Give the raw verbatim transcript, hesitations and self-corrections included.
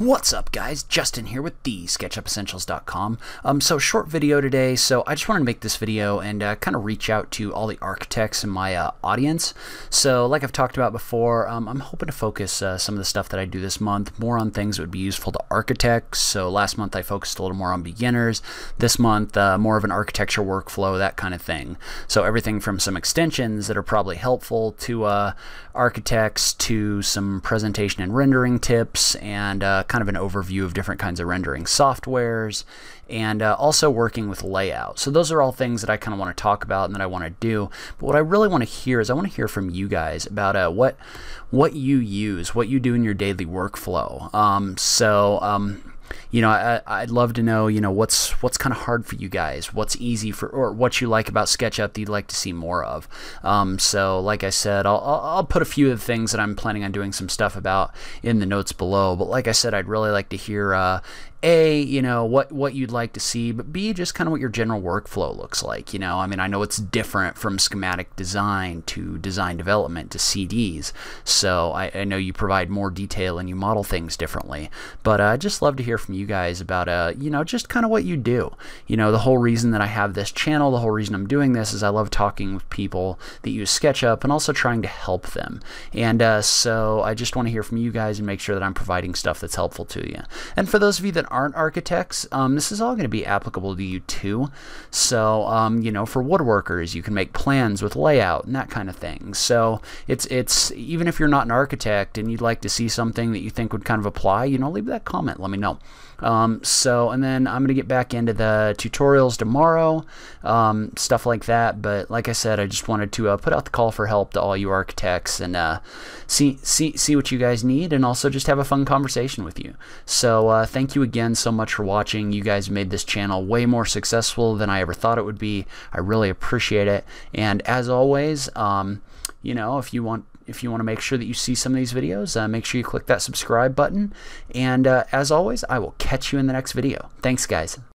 What's up, guys? Justin here with the SketchUp Essentials dot com. Um, so short video today. So I just wanted to make this video and uh, kind of reach out to all the architects in my uh, audience. So like I've talked about before, um, I'm hoping to focus uh, some of the stuff that I do this month more on things that would be useful to architects. So last month I focused a little more on beginners. This month uh, more of an architecture workflow, that kind of thing. So everything from some extensions that are probably helpful to uh, architects to some presentation and rendering tips and uh, kind of an overview of different kinds of rendering softwares and uh, also working with layout. So those are all things that I kind of want to talk about and that I want to do. But what I really want to hear is I want to hear from you guys about uh, what what you use, what you do in your daily workflow. Um, so um, you know, I, I'd love to know, you know, what's what's kind of hard for you guys, what's easy for, or what you like about SketchUp that you'd like to see more of. Um, so, like I said, I'll, I'll put a few of the things that I'm planning on doing some stuff about in the notes below. But like I said, I'd really like to hear, uh, A, you know, what, what you'd like to see, but B, just kind of what your general workflow looks like. You know, I mean, I know it's different from schematic design to design development to C Ds. So I, I know you provide more detail and you model things differently. But uh, I'd just love to hear from you guys about, uh, you know, just kind of what you do. You know, the whole reason that I have this channel, the whole reason I'm doing this is I love talking with people that use SketchUp and also trying to help them. And uh, so I just want to hear from you guys and make sure that I'm providing stuff that's helpful to you. And for those of you that aren't architects, um, this is all going to be applicable to you too. So, um, you know, for woodworkers, you can make plans with layout and that kind of thing. So it's, it's even if you're not an architect and you'd like to see something that you think would kind of apply, you know, leave that comment, let me know. Um, so, and then I'm going to get back into the tutorials tomorrow, um, stuff like that. But like I said, I just wanted to uh, put out the call for help to all you architects and uh, see, see, see what you guys need and also just have a fun conversation with you. So uh, thank you again. Again, so much for watching. You guys made this channel way more successful than I ever thought it would be. I really appreciate it. And as always, um, you know, if you want if you want to make sure that you see some of these videos, uh, make sure you click that subscribe button. And uh, as always, I will catch you in the next video. Thanks, guys.